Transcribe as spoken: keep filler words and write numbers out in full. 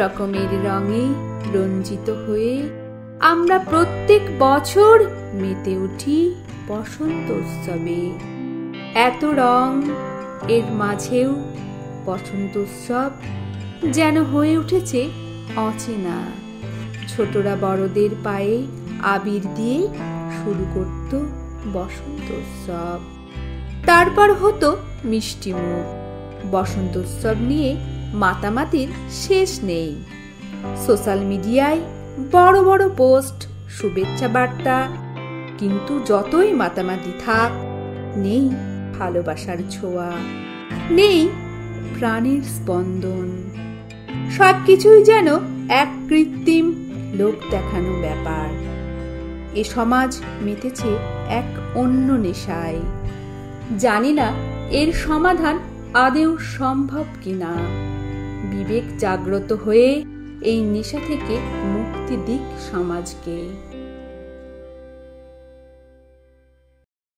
রকমের রঙে রঞ্জিত হয়ে আমরা প্রত্যেক বছর মেতে উঠি বসন্ত উৎসবে। এত রং, এর মাঝেও বসন্ত উৎসব যেন হয়ে উঠেছে অচেনা। ছোটরা বড়দের পায়ে আবির দিয়ে শুরু করত বসন্ত উৎসব। তারপর হতো মিষ্টি মুখ। বসন্ত উৎসব নিয়ে মাতামাতির শেষ নেই। সোশ্যাল মিডিয়ায় বড় বড় পোস্ট, শুভেচ্ছা বার্তা, কিন্তু যতই মাতামাতি থাক নেই ভালোবাসার ছোঁয়া, নেই প্রাণের স্পন্দন। সবকিছুই যেন এক কৃত্রিম, লোক দেখানো ব্যাপার। এ সমাজ মেতেছে এক অন্য নেশায়। জানি না এর সমাধান আদেও সম্ভব কিনা। বিবেক জাগ্রত হয়ে এই নেশা থেকে মুক্তি দিক সমাজকে।